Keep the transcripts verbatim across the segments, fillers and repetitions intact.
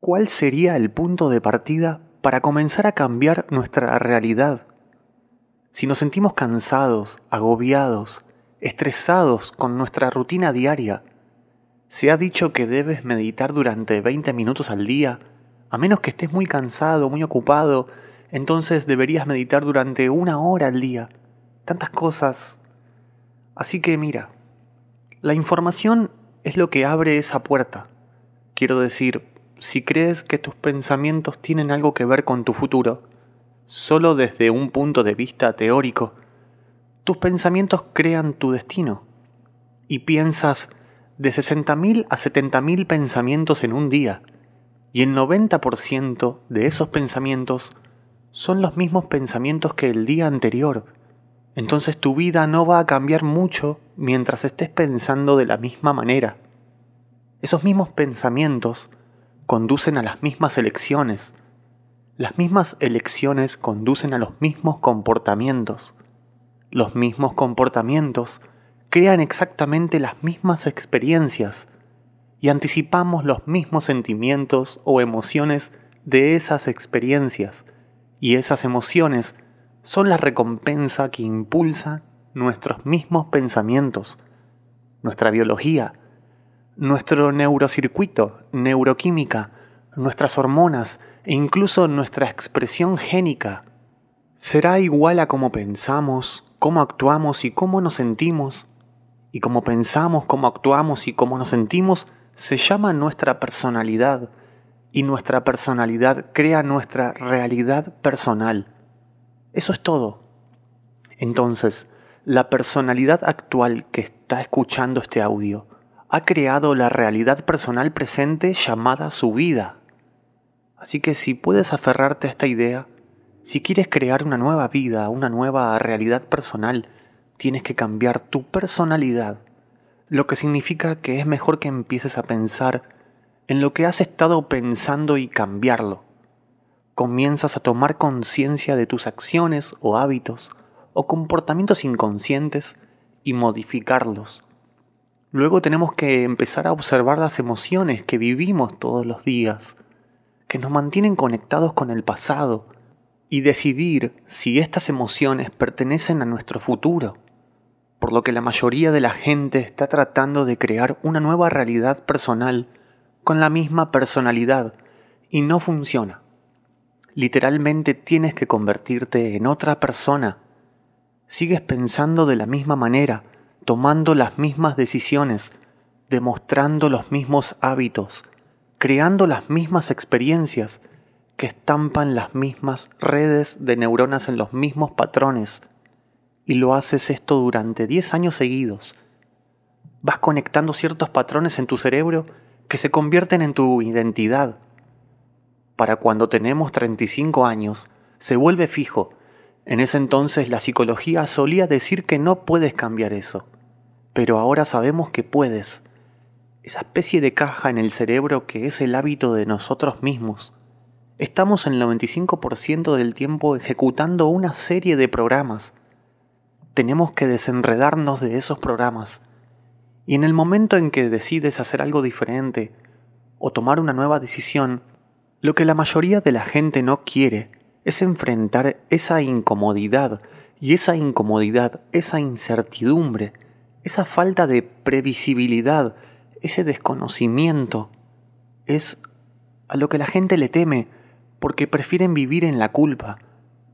¿Cuál sería el punto de partida para comenzar a cambiar nuestra realidad? Si nos sentimos cansados, agobiados, estresados con nuestra rutina diaria, se ha dicho que debes meditar durante veinte minutos al día, a menos que estés muy cansado, muy ocupado, entonces deberías meditar durante una hora al día. Tantas cosas. Así que mira, la información es lo que abre esa puerta. Quiero decir, si crees que tus pensamientos tienen algo que ver con tu futuro, solo desde un punto de vista teórico, tus pensamientos crean tu destino. Y piensas de sesenta mil a setenta mil pensamientos en un día, y el noventa por ciento de esos pensamientos son los mismos pensamientos que el día anterior. Entonces tu vida no va a cambiar mucho mientras estés pensando de la misma manera. Esos mismos pensamientos conducen a las mismas elecciones. Las mismas elecciones conducen a los mismos comportamientos. Los mismos comportamientos crean exactamente las mismas experiencias y anticipamos los mismos sentimientos o emociones de esas experiencias, y esas emociones son la recompensa que impulsa nuestros mismos pensamientos, nuestra biología, nuestro neurocircuito, neuroquímica, nuestras hormonas e incluso nuestra expresión génica. Será igual a cómo pensamos, cómo actuamos y cómo nos sentimos. Y cómo pensamos, cómo actuamos y cómo nos sentimos se llama nuestra personalidad. Y nuestra personalidad crea nuestra realidad personal. Eso es todo. Entonces, la personalidad actual que está escuchando este audio ha creado la realidad personal presente llamada su vida. Así que si puedes aferrarte a esta idea, si quieres crear una nueva vida, una nueva realidad personal, tienes que cambiar tu personalidad, lo que significa que es mejor que empieces a pensar en lo que has estado pensando y cambiarlo. Comienzas a tomar conciencia de tus acciones o hábitos o comportamientos inconscientes y modificarlos. Luego tenemos que empezar a observar las emociones que vivimos todos los días, que nos mantienen conectados con el pasado, y decidir si estas emociones pertenecen a nuestro futuro, por lo que la mayoría de la gente está tratando de crear una nueva realidad personal con la misma personalidad, y no funciona. Literalmente tienes que convertirte en otra persona. Sigues pensando de la misma manera, tomando las mismas decisiones, demostrando los mismos hábitos, creando las mismas experiencias que estampan las mismas redes de neuronas en los mismos patrones. Y lo haces esto durante diez años seguidos. Vas conectando ciertos patrones en tu cerebro que se convierten en tu identidad. Para cuando tenemos treinta y cinco años, se vuelve fijo. En ese entonces la psicología solía decir que no puedes cambiar eso, pero ahora sabemos que puedes. Esa especie de caja en el cerebro que es el hábito de nosotros mismos. Estamos el noventa y cinco por ciento del tiempo ejecutando una serie de programas. Tenemos que desenredarnos de esos programas. Y en el momento en que decides hacer algo diferente o tomar una nueva decisión, lo que la mayoría de la gente no quiere es enfrentar esa incomodidad, y esa incomodidad, esa incertidumbre, esa falta de previsibilidad, ese desconocimiento, es a lo que la gente le teme porque prefieren vivir en la culpa.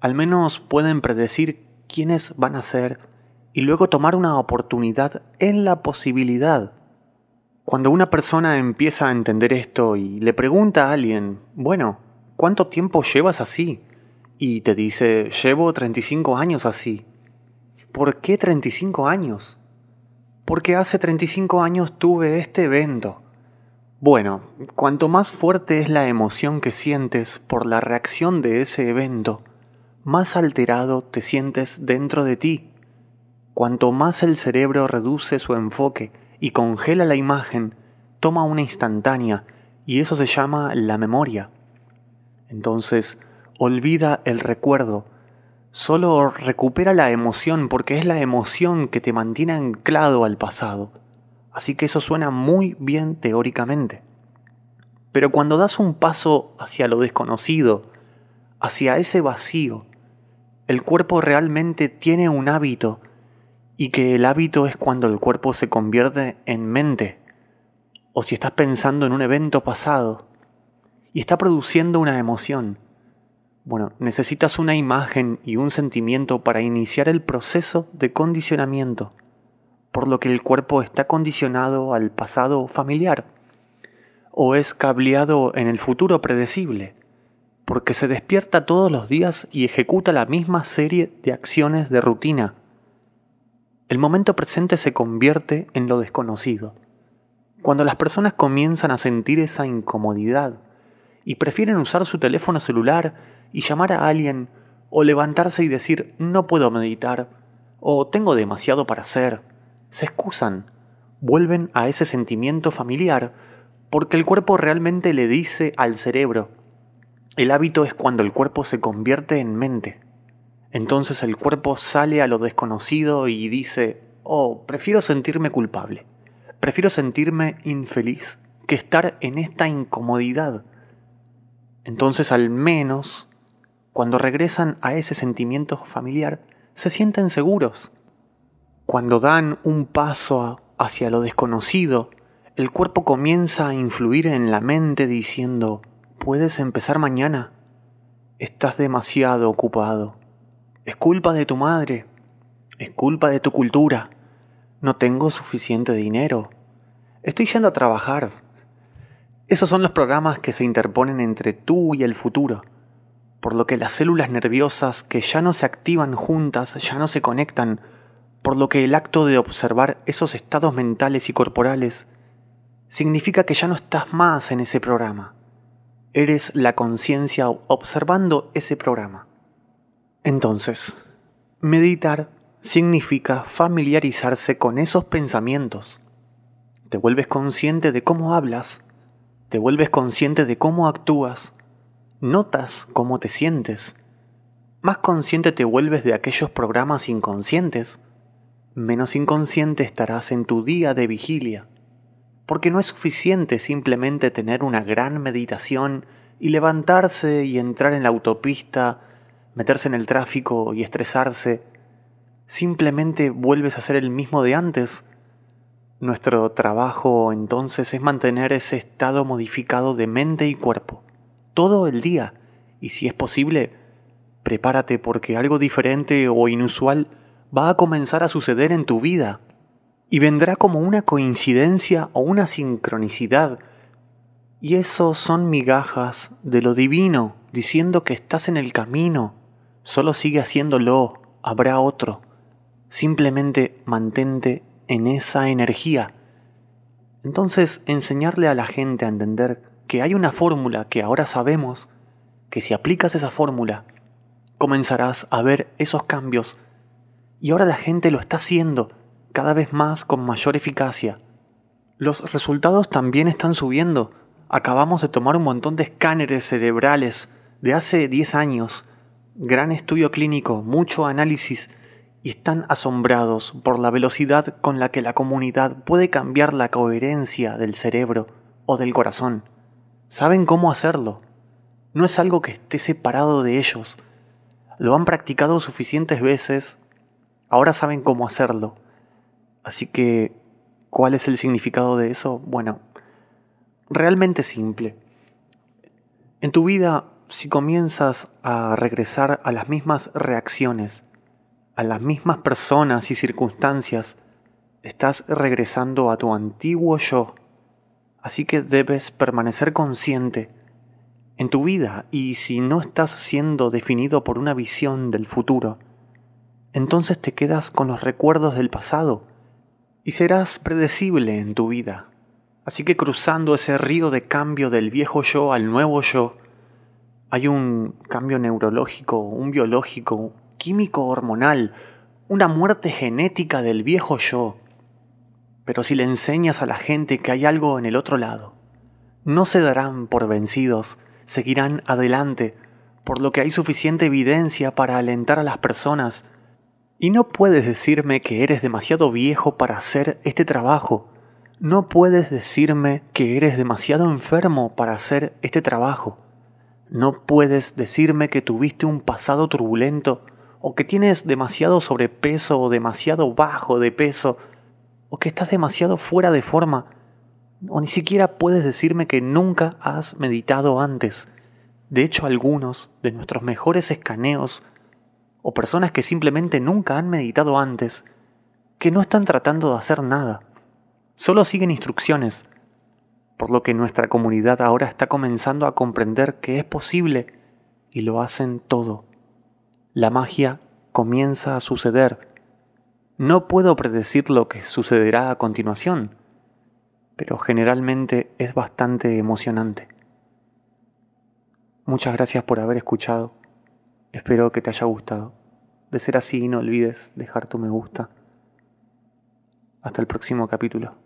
Al menos pueden predecir quiénes van a ser y luego tomar una oportunidad en la posibilidad. Cuando una persona empieza a entender esto y le pregunta a alguien, bueno, ¿cuánto tiempo llevas así? Y te dice, llevo treinta y cinco años así. ¿Por qué treinta y cinco años? Porque hace treinta y cinco años tuve este evento. Bueno, cuanto más fuerte es la emoción que sientes por la reacción de ese evento, más alterado te sientes dentro de ti. Cuanto más el cerebro reduce su enfoque y congela la imagen, toma una instantánea, y eso se llama la memoria. Entonces, olvida el recuerdo, solo recupera la emoción porque es la emoción que te mantiene anclado al pasado. Así que eso suena muy bien teóricamente. Pero cuando das un paso hacia lo desconocido, hacia ese vacío, el cuerpo realmente tiene un hábito, y que el hábito es cuando el cuerpo se convierte en mente, o si estás pensando en un evento pasado y está produciendo una emoción. Bueno, necesitas una imagen y un sentimiento para iniciar el proceso de condicionamiento, por lo que el cuerpo está condicionado al pasado familiar, o es cableado en el futuro predecible, porque se despierta todos los días y ejecuta la misma serie de acciones de rutina. El momento presente se convierte en lo desconocido, cuando las personas comienzan a sentir esa incomodidad y prefieren usar su teléfono celular y llamar a alguien, o levantarse y decir no puedo meditar, o tengo demasiado para hacer. Se excusan, vuelven a ese sentimiento familiar, porque el cuerpo realmente le dice al cerebro. El hábito es cuando el cuerpo se convierte en mente. Entonces el cuerpo sale a lo desconocido y dice, oh, prefiero sentirme culpable, prefiero sentirme infeliz que estar en esta incomodidad. Entonces, al menos, cuando regresan a ese sentimiento familiar, se sienten seguros. Cuando dan un paso hacia lo desconocido, el cuerpo comienza a influir en la mente diciendo, puedes empezar mañana, estás demasiado ocupado, es culpa de tu madre, es culpa de tu cultura, no tengo suficiente dinero, estoy yendo a trabajar. Esos son los programas que se interponen entre tú y el futuro, por lo que las células nerviosas que ya no se activan juntas ya no se conectan, por lo que el acto de observar esos estados mentales y corporales significa que ya no estás más en ese programa. Eres la conciencia observando ese programa. Entonces, meditar significa familiarizarse con esos pensamientos. Te vuelves consciente de cómo hablas. Te vuelves consciente de cómo actúas, notas cómo te sientes, más consciente te vuelves de aquellos programas inconscientes, menos inconsciente estarás en tu día de vigilia, porque no es suficiente simplemente tener una gran meditación y levantarse y entrar en la autopista, meterse en el tráfico y estresarse, simplemente vuelves a ser el mismo de antes. Nuestro trabajo entonces es mantener ese estado modificado de mente y cuerpo, todo el día, y si es posible, prepárate porque algo diferente o inusual va a comenzar a suceder en tu vida, y vendrá como una coincidencia o una sincronicidad, y eso son migajas de lo divino, diciendo que estás en el camino, solo sigue haciéndolo, habrá otro, simplemente mantente en esa energía. Entonces, enseñarle a la gente a entender que hay una fórmula que ahora sabemos, que si aplicas esa fórmula, comenzarás a ver esos cambios. Y ahora la gente lo está haciendo cada vez más con mayor eficacia. Los resultados también están subiendo. Acabamos de tomar un montón de escáneres cerebrales de hace diez años. Gran estudio clínico, mucho análisis, y están asombrados por la velocidad con la que la comunidad puede cambiar la coherencia del cerebro o del corazón. Saben cómo hacerlo. No es algo que esté separado de ellos. Lo han practicado suficientes veces. Ahora saben cómo hacerlo. Así que, ¿cuál es el significado de eso? Bueno, realmente simple. En tu vida, si comienzas a regresar a las mismas reacciones, a las mismas personas y circunstancias, estás regresando a tu antiguo yo, así que debes permanecer consciente en tu vida, y si no estás siendo definido por una visión del futuro, entonces te quedas con los recuerdos del pasado y serás predecible en tu vida. Así que cruzando ese río de cambio del viejo yo al nuevo yo, hay un cambio neurológico, un biológico, químico hormonal, una muerte genética del viejo yo. Pero si le enseñas a la gente que hay algo en el otro lado, no se darán por vencidos, seguirán adelante, por lo que hay suficiente evidencia para alentar a las personas. Y no puedes decirme que eres demasiado viejo para hacer este trabajo. No puedes decirme que eres demasiado enfermo para hacer este trabajo. No puedes decirme que tuviste un pasado turbulento o que tienes demasiado sobrepeso o demasiado bajo de peso o que estás demasiado fuera de forma o ni siquiera puedes decirme que nunca has meditado antes. De hecho, algunos de nuestros mejores escaneos o personas que simplemente nunca han meditado antes, que no están tratando de hacer nada, solo siguen instrucciones, por lo que nuestra comunidad ahora está comenzando a comprender que es posible y lo hacen todo. La magia comienza a suceder. No puedo predecir lo que sucederá a continuación, pero generalmente es bastante emocionante. Muchas gracias por haber escuchado. Espero que te haya gustado. De ser así, no olvides dejar tu me gusta. Hasta el próximo capítulo.